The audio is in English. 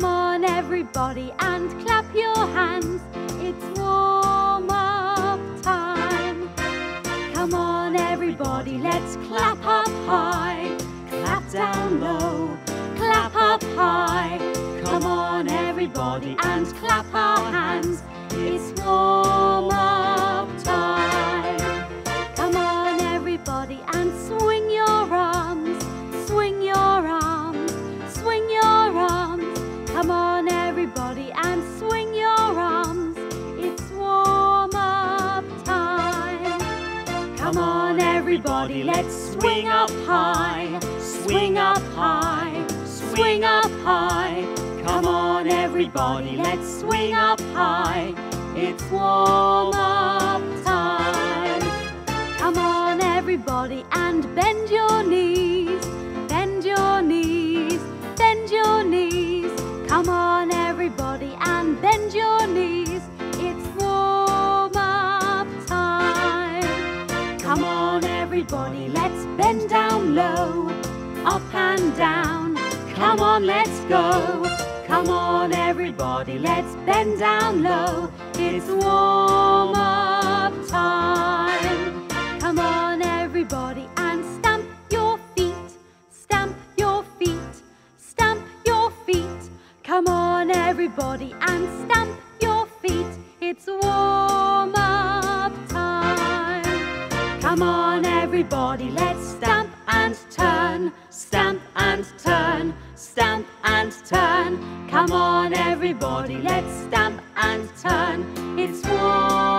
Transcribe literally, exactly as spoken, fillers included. Come on everybody and clap your hands, it's warm-up time. Come on everybody, let's clap up high, clap down low, clap up high. Come on everybody and clap our hands, it's warm-up time. Come on everybody and swing your arms, swing your arms, swing your arms. Come on everybody and swing your arms, it's warm-up time. Come on everybody, let's swing up high, swing up high, swing up high. Come on everybody, let's swing up high, it's warm up time. Come on everybody and bend your knees, bend your knees, bend your knees. Come on everybody and bend your knees, it's warm up time. Come on everybody, let's bend down low, up and down. Come on, let's go. Come on everybody, let's bend down low, it's warm up time. Come on everybody and stamp your feet, stamp your feet, stamp your feet. Come on everybody and stamp your feet, it's warm up time. Come on everybody, let's stamp and turn, stamp and turn, stamp and turn. Come on everybody, let's stamp and turn, it's warm.